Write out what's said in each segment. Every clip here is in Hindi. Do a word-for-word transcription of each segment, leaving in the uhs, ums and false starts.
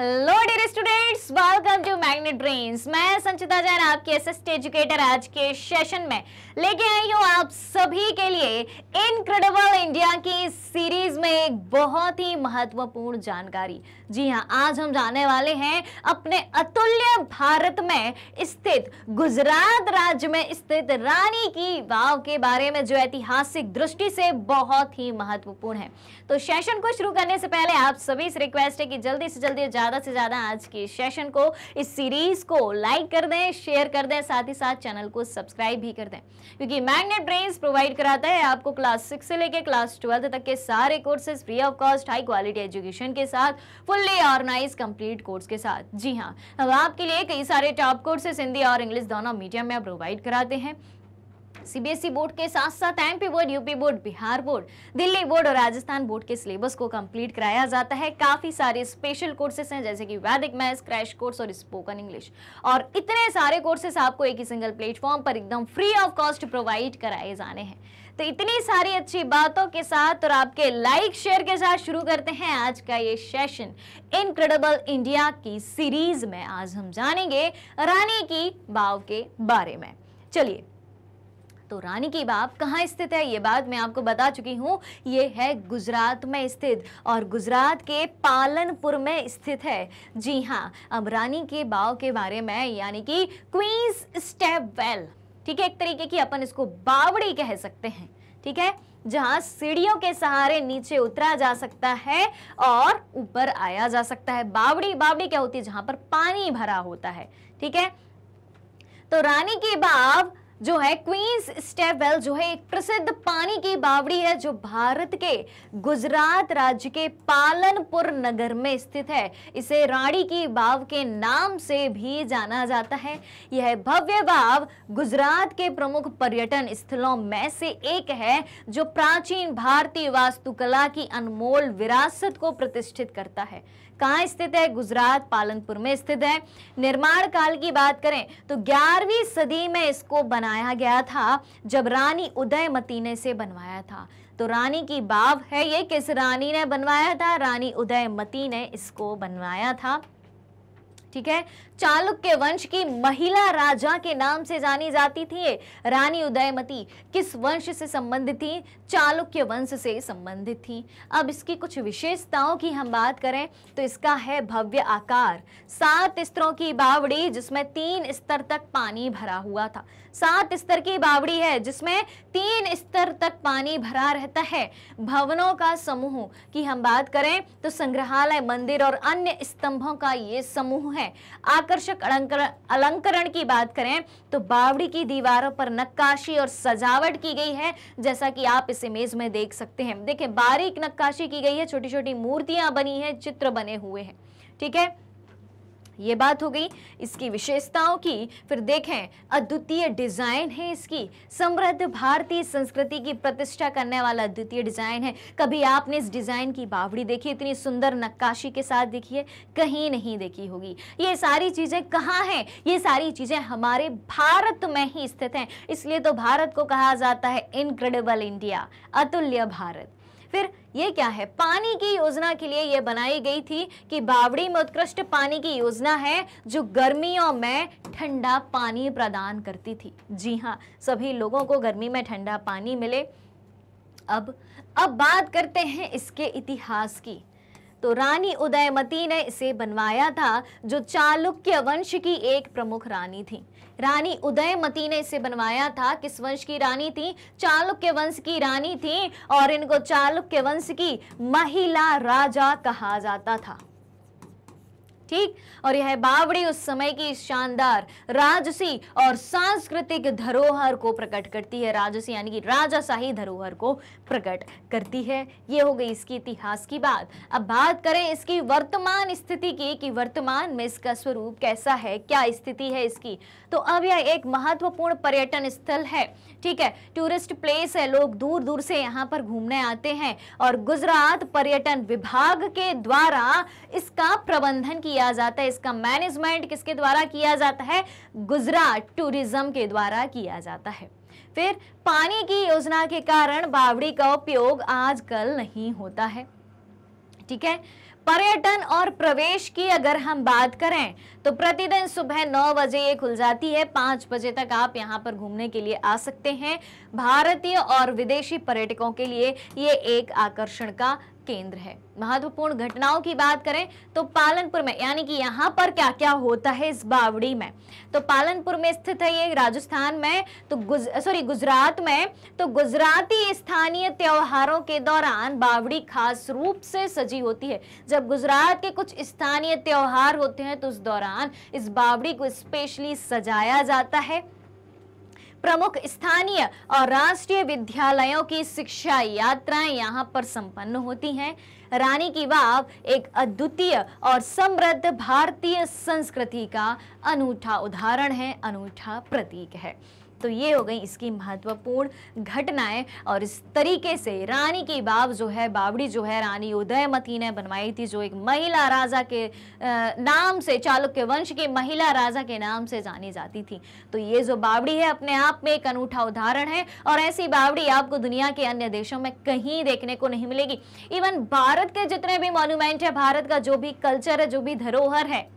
Hello dear students, welcome to magnet brains. मैं संचिता जैन आपकी असिस्टेंट एजुकेटर आज के सेशन में लेके आई हूँ आप सभी के लिए इनक्रेडिबल इंडिया की सीरीज में एक बहुत ही महत्वपूर्ण जानकारी। जी हाँ, आज हम जाने वाले हैं अपने अतुल्य भारत में स्थित गुजरात राज्य में स्थित रानी की वाव के बारे में, जो ऐतिहासिक दृष्टि से बहुत ही महत्वपूर्ण है। तो सेशन को शुरू करने से पहले आप सभी से रिक्वेस्ट है कि जल्दी से जल्दी ज्यादा से ज्यादा आज के सेशन को, इस सीरीज को लाइक कर दें, शेयर कर दें, साथ ही साथ चैनल को सब्सक्राइब भी कर दें, क्योंकि मैग्नेट ब्रेन्स प्रोवाइड कराता है आपको क्लास सिक्स से लेकर क्लास ट्वेल्थ तक के सारे courses free of cost, high quality education के साथ, फुल्ली ऑर्गेनाइज कंप्लीट कोर्स के साथ। जी हाँ, हम आपके लिए कई सारे टॉप कोर्सेज हिंदी और इंग्लिश दोनों मीडियम में प्रोवाइड कराते हैं। सीबीएसई बोर्ड के साथ साथ MP board, UP board, Bihar board, Delhi board और राजस्थान बोर्ड के सिलेबस को कंप्लीट कराया जाता है। काफी सारे स्पेशल कोर्सेस हैं जैसे कि वैदिक मैथ्स, क्रैश कोर्स और स्पोकन इंग्लिश, और इतने सारे कोर्सेस आपको एक ही सिंगल प्लेटफॉर्म पर एकदम फ्री ऑफ कॉस्ट प्रोवाइड कराए जाने हैं। तो इतनी सारी अच्छी बातों के साथ और आपके लाइक शेयर के साथ शुरू करते हैं आज का ये सेशन इनक्रेडिबल इंडिया की सीरीज में। आज हम जानेंगे रानी की वाव के बारे में। चलिए, तो रानी की वाव कहाँ स्थित है ये बात मैं आपको बता चुकी हूँ। ये है गुजरात में स्थित और गुजरात के पालनपुर में स्थित है। जी हाँ, अब रानी की वाव के बारे में, यानी कि क्वींस स्टेप वेल, ठीक है, एक तरीके की अपन इसको बावड़ी कह सकते हैं, ठीक है, जहाँ सीढ़ियों के सहारे नीचे उतरा जा सकता है और ऊपर आया जा सकता है। बावड़ी बावड़ी क्या होती है? जहाँ पर पानी भरा होता है, ठीक है। तो रानी की वाव जो है, क्वींस स्टेप वेल जो है, एक प्रसिद्ध पानी की बावड़ी है जो भारत के गुजरात राज्य के पालनपुर नगर में स्थित है। इसे रानी की वाव के नाम से भी जाना जाता है। यह भव्य वाव गुजरात के प्रमुख पर्यटन स्थलों में से एक है जो प्राचीन भारतीय वास्तुकला की अनमोल विरासत को प्रतिष्ठित करता है। कहाँ स्थित है? गुजरात पालनपुर में स्थित है। निर्माण काल की बात करें तो ग्यारहवीं सदी में इसको बनाया गया था, जब रानी उदयमती ने इसे बनवाया था। तो रानी की वाव है ये किस रानी ने बनवाया था? रानी उदयमती ने इसको बनवाया था, ठीक है। चालुक्य वंश की महिला राजा के नाम से जानी जाती थी। रानी उदयमती किस वंश से संबंधित थी? चालुक्य वंश से संबंधित थी। अब इसकी कुछ विशेषताओं की हम बात करें तो इसका है भव्य आकार, सात स्तरों की बावड़ी जिसमें तीन स्तर तक पानी भरा हुआ था। सात स्तर की बावड़ी है जिसमें तीन स्तर तक पानी भरा रहता है। भवनों का समूह की हम बात करें तो संग्रहालय, मंदिर और अन्य स्तंभों का ये समूह है। आकर्षक अलंकरण की बात करें तो बावड़ी की दीवारों पर नक्काशी और सजावट की गई है, जैसा कि आप इस इमेज में देख सकते हैं। देखिए, बारीक नक्काशी की गई है, छोटी छोटी मूर्तियां बनी हैं, चित्र बने हुए हैं, ठीक है। ये बात हो गई इसकी विशेषताओं की। फिर देखें, अद्वितीय डिजाइन है इसकी, समृद्ध भारतीय संस्कृति की प्रतिष्ठा करने वाला अद्वितीय डिजाइन है। कभी आपने इस डिजाइन की बावड़ी देखी? इतनी सुंदर नक्काशी के साथ देखी है? कहीं नहीं देखी होगी। ये सारी चीजें कहाँ हैं? ये सारी चीजें हमारे भारत में ही स्थित हैं, इसलिए तो भारत को कहा जाता है इनक्रेडिबल इंडिया, अतुल्य भारत। फिर ये क्या है? पानी की योजना के लिए ये बनाई गई थी कि बावड़ी में उत्कृष्ट पानी की योजना है जो गर्मियों में ठंडा पानी प्रदान करती थी। जी हाँ, सभी लोगों को गर्मी में ठंडा पानी मिले। अब अब बात करते हैं इसके इतिहास की। तो रानी उदयमती ने इसे बनवाया था, जो चालुक्य वंश की एक प्रमुख रानी थी। रानी उदयमती ने इसे बनवाया था। किस वंश की रानी थी? चालुक्य वंश की रानी थी, और इनको चालुक्य वंश की महिला राजा कहा जाता था, ठीक। और यह बावड़ी उस समय की शानदार राजसी और सांस्कृतिक धरोहर को प्रकट करती है। राजसी यानी कि राजाशाही धरोहर को प्रकट करती है। ये हो गई इसकी इतिहास की बात। अब बात करें इसकी वर्तमान स्थिति की, कि वर्तमान में इसका स्वरूप कैसा है, क्या स्थिति है इसकी। तो अब यह एक महत्वपूर्ण पर्यटन स्थल है, ठीक है, टूरिस्ट प्लेस है। लोग दूर दूर से यहाँ पर घूमने आते हैं और गुजरात पर्यटन विभाग के द्वारा इसका प्रबंधन किया जाता है। इसका मैनेजमेंट किसके द्वारा किया जाता है? गुजरात टूरिज्म के द्वारा किया जाता है। फिर पानी की योजना के कारण बावड़ी का उपयोग आजकल नहीं होता है, ठीक है। पर्यटन और प्रवेश की अगर हम बात करें तो प्रतिदिन सुबह नौ बजे ये खुल जाती है, पाँच बजे तक आप यहाँ पर घूमने के लिए आ सकते हैं। भारतीय और विदेशी पर्यटकों के लिए ये एक आकर्षण का केंद्र है। महत्वपूर्ण घटनाओं की बात करें तो पालनपुर में, यानी कि यहाँ पर क्या क्या होता है इस बावड़ी में, तो पालनपुर में स्थित है ये, राजस्थान में तो गुज सॉरी गुजरात में तो गुजराती स्थानीय त्योहारों के दौरान बावड़ी खास रूप से सजी होती है। जब गुजरात के कुछ स्थानीय त्योहार होते हैं तो उस दौरान इस बावड़ी को स्पेशली सजाया जाता है। प्रमुख स्थानीय और राष्ट्रीय विद्यालयों की शिक्षा यात्राएं यहाँ पर संपन्न होती हैं। रानी की वाव एक अद्वितीय और समृद्ध भारतीय संस्कृति का अनूठा उदाहरण है, अनूठा प्रतीक है। तो ये हो गई इसकी महत्वपूर्ण घटनाएं। और इस तरीके से रानी की वाव जो है, बावड़ी जो है, रानी उदयमती ने बनवाई थी, जो एक महिला राजा के नाम से, चालुक्य वंश के महिला राजा के नाम से जानी जाती थी। तो ये जो बावड़ी है अपने आप में एक अनूठा उदाहरण है और ऐसी बावड़ी आपको दुनिया के अन्य देशों में कहीं देखने को नहीं मिलेगी। इवन भारत के जितने भी मॉन्यूमेंट है, भारत का जो भी कल्चर है, जो भी धरोहर है,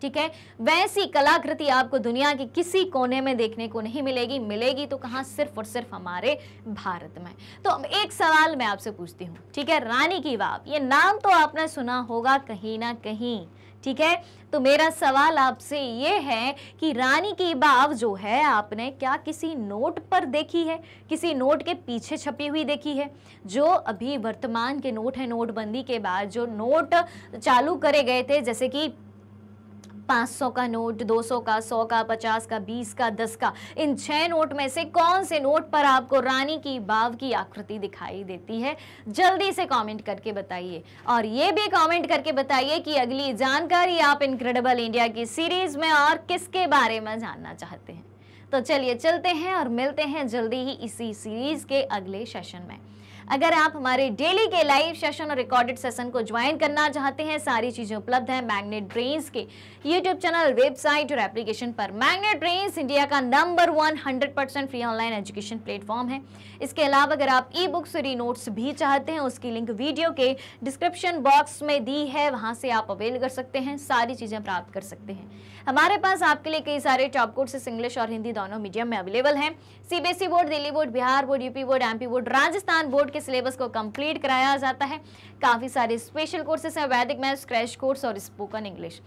ठीक है, वैसी कलाकृति आपको दुनिया के किसी कोने में देखने को नहीं मिलेगी। मिलेगी तो कहाँ, सिर्फ और सिर्फ हमारे भारत में। तो अब एक सवाल मैं आपसे पूछती हूँ, ठीक है, रानी की वाव, ये नाम तो आपने सुना होगा कहीं ना कहीं, ठीक है। तो मेरा सवाल आपसे ये है कि रानी की वाव जो है आपने क्या किसी नोट पर देखी है, किसी नोट के पीछे छपी हुई देखी है? जो अभी वर्तमान के नोट है, नोटबंदी के बाद जो नोट चालू करे गए थे, जैसे कि पाँच सौ का नोट, दो सौ का, सौ का, पचास का, बीस का, दस का, इन छह नोट में से कौन से नोट पर आपको रानी की वाव की आकृति दिखाई देती है? जल्दी से कमेंट करके बताइए। और ये भी कमेंट करके बताइए कि अगली जानकारी आप इनक्रेडिबल इंडिया की सीरीज में और किसके बारे में जानना चाहते हैं। तो चलिए चलते हैं और मिलते हैं जल्दी ही इसी सीरीज के अगले सेशन में। अगर आप हमारे डेली के लाइव सेशन और रिकॉर्डेड सेशन को ज्वाइन करना चाहते हैं, सारी चीज़ें उपलब्ध हैं मैग्नेट ब्रेन्स के यूट्यूब चैनल, वेबसाइट और एप्लीकेशन पर। मैग्नेट ब्रेन्स इंडिया का number one hundred percent free online education platform है। इसके अलावा अगर आप ई बुक्स और ई नोट्स भी चाहते हैं, उसकी लिंक वीडियो के डिस्क्रिप्शन बॉक्स में दी है, वहाँ से आप अवेल कर सकते हैं, सारी चीज़ें प्राप्त कर सकते हैं। हमारे पास आपके लिए कई सारे टॉप कोर्सेस इंग्लिश और हिंदी दोनों मीडियम में अवेलेबल हैं। CBSE board, Delhi board, Bihar board, UP board, MP board, Rajasthan board के सिलेबस को कंप्लीट कराया जाता है। काफी सारे स्पेशल कोर्सेस हैं, वैदिक मैथ्स, क्रैश कोर्स और स्पोकन इंग्लिश,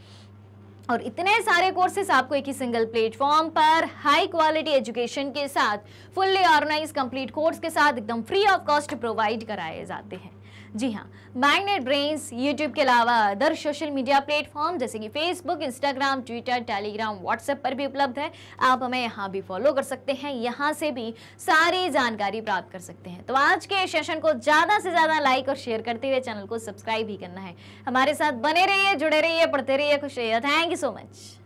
और इतने सारे कोर्सेज आपको एक ही सिंगल प्लेटफॉर्म पर हाई क्वालिटी एजुकेशन के साथ, फुल्ली ऑर्गेनाइज कंप्लीट कोर्स के साथ, एकदम फ्री ऑफ कॉस्ट प्रोवाइड कराए जाते हैं। जी हाँ, मैग्नेट ब्रेन्स यूट्यूब के अलावा अदर सोशल मीडिया प्लेटफॉर्म जैसे कि Facebook, Instagram, Twitter, Telegram, WhatsApp पर भी उपलब्ध है। आप हमें यहाँ भी फॉलो कर सकते हैं, यहाँ से भी सारी जानकारी प्राप्त कर सकते हैं। तो आज के सेशन को ज़्यादा से ज़्यादा लाइक और शेयर करते हुए चैनल को सब्सक्राइब भी करना है। हमारे साथ बने रहिए, जुड़े रहिए, पढ़ते रहिए, खुश रहिए। Thank you so much.